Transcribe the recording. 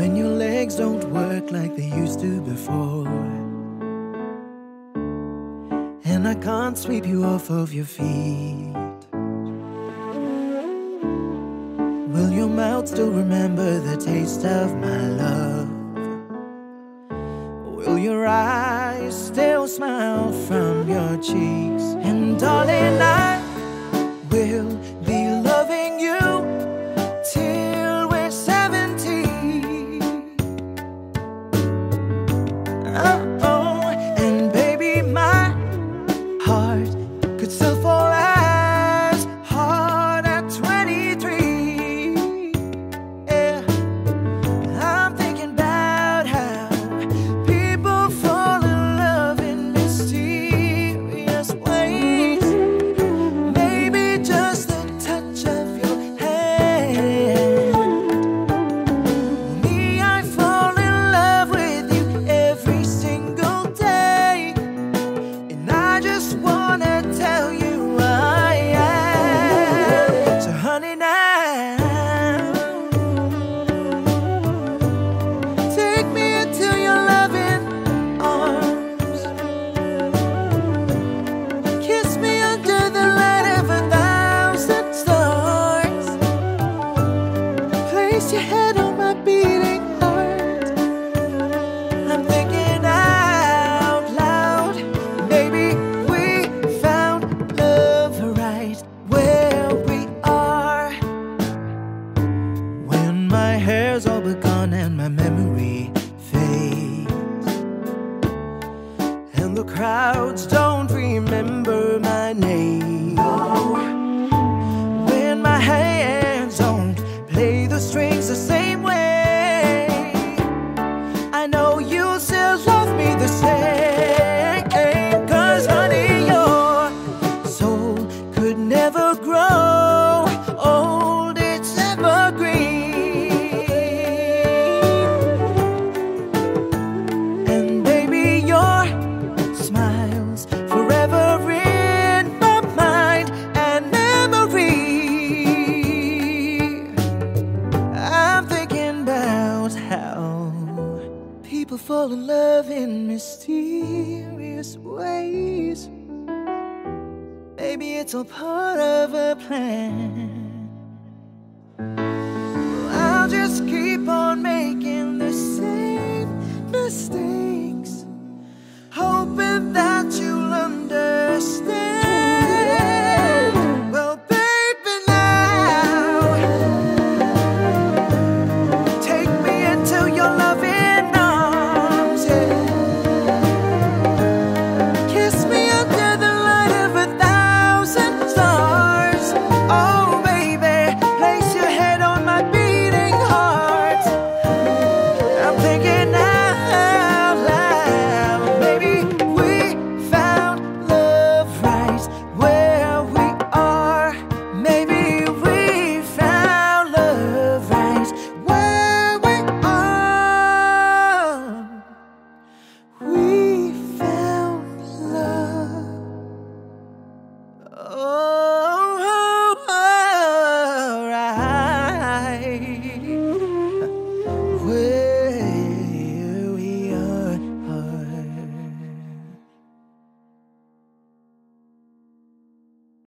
when your legs don't work like they used to before, and I can't sweep you off of your feet. Will your mouth still remember the taste of my love? Will your eyes still smile from your cheeks? And darling, I will be loving you till we're 70. Oh, and baby, my heart could still fall as hard at 23. Yeah. I'm thinking about how people fall in love in mysterious ways. Maybe just the touch of your hand. Me, I fall in love with you every single day, and I just wanna tell you I am. So honey, now take me into your loving arms, kiss me under the light of 1,000 stars, place your head on my beating heart. I'm thinking out loud, maybe we found love right where we are. When my hair's all but gone and my memory fades, and the crowds don't remember my name. When my hands don't play the strings the same way, I know you'll still love me the same. 'Cause honey, your soul could never grow old, it's evergreen. And baby, your smile's forever in my mind and memory. I'm thinking about how people fall in love in mysterious ways. Maybe it's all part of a plan. I'll just keep on making the same mistakes, hoping that you'll understand.